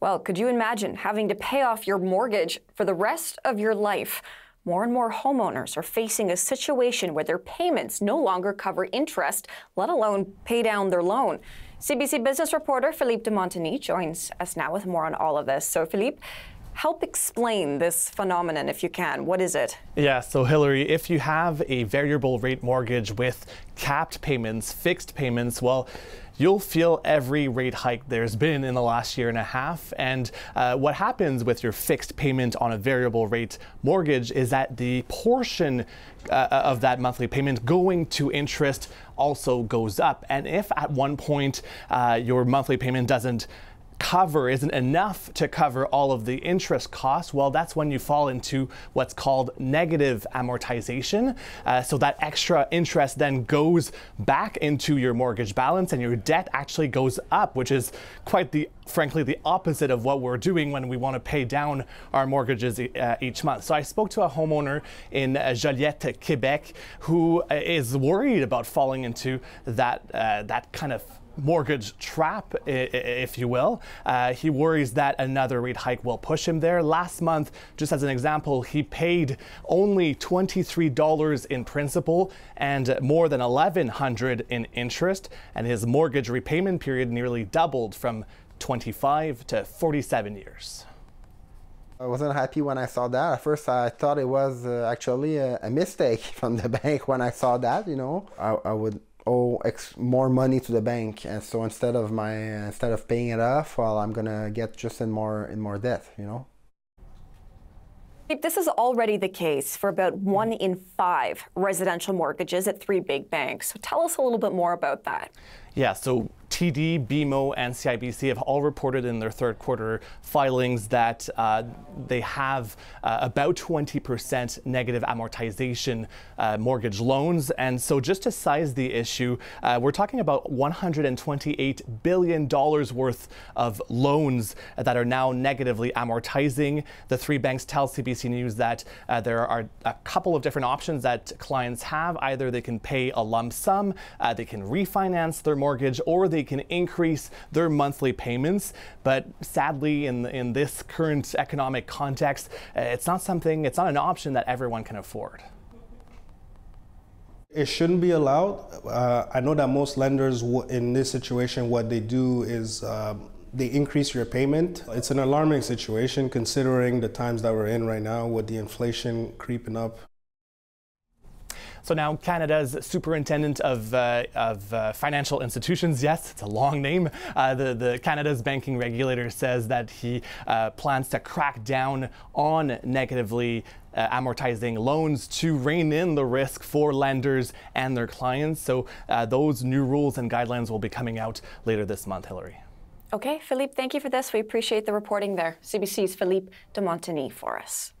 Well, could you imagine having to pay off your mortgage for the rest of your life? More and more homeowners are facing a situation where their payments no longer cover interest, let alone pay down their loan. CBC business reporter Philippe de Montigny joins us now with more on all of this. So, Philippe, help explain this phenomenon if you can. What is it? Yeah, so Hillary, if you have a variable rate mortgage with capped payments, fixed payments, well, you'll feel every rate hike there's been in the last year and a half. And what happens with your fixed payment on a variable rate mortgage is that the portion of that monthly payment going to interest also goes up. And if at one point your monthly payment isn't enough to cover all of the interest costs, well, that's when you fall into what's called negative amortization. So that extra interest then goes back into your mortgage balance and your debt actually goes up, which is quite frankly the opposite of what we're doing when we want to pay down our mortgages each month. So I spoke to a homeowner in Joliette, Quebec, who is worried about falling into that kind of mortgage trap, if you will. He worries that another rate hike will push him there. Last month, just as an example, he paid only $23 in principal and more than $1,100 in interest, and his mortgage repayment period nearly doubled from 25 to 47 years. I wasn't happy when I saw that. At first, I thought it was actually a mistake from the bank when I saw that, you know. I would owe more money to the bank, and so instead of paying it off, well, I'm gonna get just in more debt, you know. This is already the case for about 1 in 5 residential mortgages at 3 big banks. So tell us a little bit more about that. Yeah, so TD, BMO, and CIBC have all reported in their third quarter filings that they have about 20% negative amortization mortgage loans. And so just to size the issue, we're talking about $128 billion worth of loans that are now negatively amortizing. The 3 banks tell CBC News that there are a couple of different options that clients have. Either they can pay a lump sum, they can refinance their mortgage, or they can increase their monthly payments. But sadly, in this current economic context, it's not an option that everyone can afford. It shouldn't be allowed. I know that most lenders in this situation, what they do is they increase your payment. It's an alarming situation considering the times that we're in right now with the inflation creeping up. So now Canada's Superintendent of Financial Institutions, yes, it's a long name, the Canada's banking regulator says that he plans to crack down on negatively amortizing loans to rein in the risk for lenders and their clients. So those new rules and guidelines will be coming out later this month, Hillary. Okay, Philippe, thank you for this. We appreciate the reporting there. CBC's Philippe de Montigny for us.